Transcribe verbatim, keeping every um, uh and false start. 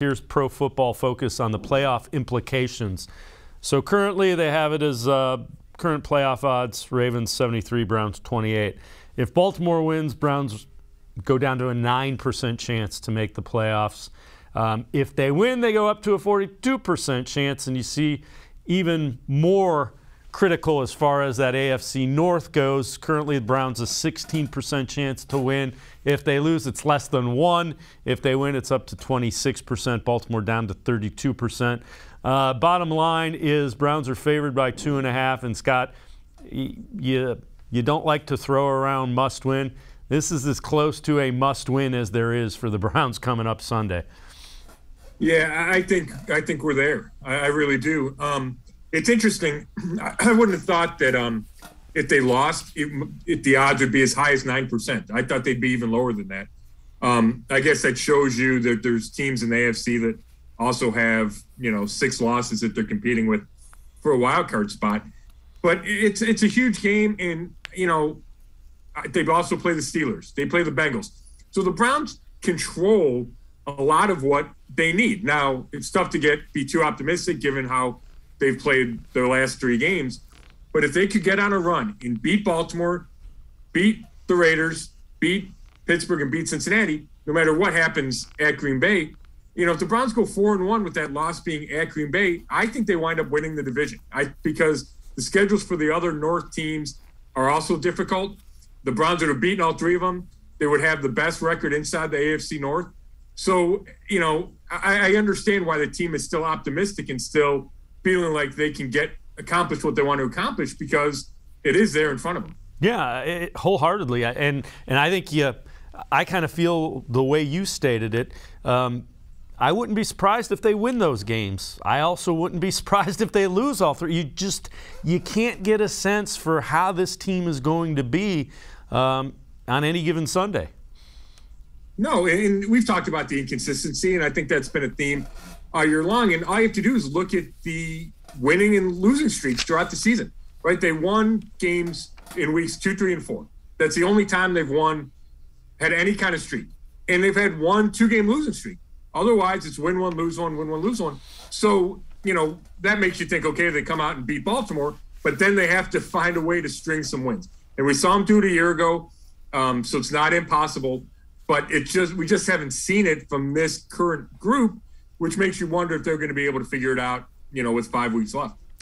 Here's Pro Football Focus on the playoff implications. So currently they have it as uh, current playoff odds, Ravens seventy-three, Browns twenty-eight. If Baltimore wins, Browns go down to a nine percent chance to make the playoffs. Um, if they win, they go up to a forty-two percent chance, and you see even more critical as far as that A F C North goes. Currently, the Browns a sixteen percent chance to win. If they lose, it's less than one. If they win, it's up to twenty-six percent. Baltimore down to thirty-two percent. Uh, bottom line is Browns are favored by two and a half. And Scott, you you don't like to throw around must win. This is as close to a must win as there is for the Browns coming up Sunday. Yeah, I think I think we're there. I, I really do. Um, It's interesting. I wouldn't have thought that um, if they lost, it, it, the odds would be as high as nine percent. I thought they'd be even lower than that. Um, I guess that shows you that there's teams in the A F C that also have, you know, six losses that they're competing with for a wild card spot. But it's it's a huge game, and, you know, they've also played the Steelers. They play the Bengals. So the Browns control a lot of what they need. Now, it's tough to get be too optimistic given how they've played their last three games. But if they could get on a run and beat Baltimore, beat the Raiders, beat Pittsburgh, and beat Cincinnati, no matter what happens at Green Bay, you know, if the Browns go four and one with that loss being at Green Bay, I think they wind up winning the division. I because the schedules for the other North teams are also difficult. The Browns would have beaten all three of them. They would have the best record inside the A F C North. So, you know, I, I understand why the team is still optimistic and still feeling like they can get accomplished what they want to accomplish, because it is there in front of them. Yeah, it, wholeheartedly, and and I think yeah, I kind of feel the way you stated it. Um, I wouldn't be surprised if they win those games. I also wouldn't be surprised if they lose all three. You just you can't get a sense for how this team is going to be um, on any given Sunday. No, and we've talked about the inconsistency, and I think that's been a theme all year long. And all you have to do is look at the winning and losing streaks throughout the season, right? They won games in weeks two, three, and four. That's the only time they've won, had any kind of streak. And they've had one two-game losing streak. Otherwise, it's win one, lose one, win one, lose one. So, you know, that makes you think, okay, they come out and beat Baltimore, but then they have to find a way to string some wins. And we saw them do it a year ago, um, so it's not impossible. But it just we just haven't seen it from this current group, which makes you wonder if they're going to be able to figure it out, you know, with five weeks left.